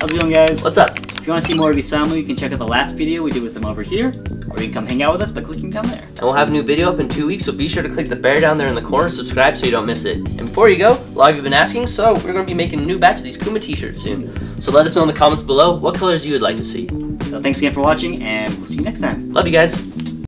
How's it going, guys? What's up? If you want to see more of Isamu, you can check out the last video we did with him over here, or you can come hang out with us by clicking down there. And we'll have a new video up in 2 weeks, so be sure to click the bear down there in the corner, subscribe so you don't miss it. And before you go, a lot of you have been asking, so we're going to be making a new batch of these Kuma t-shirts soon. So let us know in the comments below what colors you would like to see. So thanks again for watching, and we'll see you next time. Love you guys.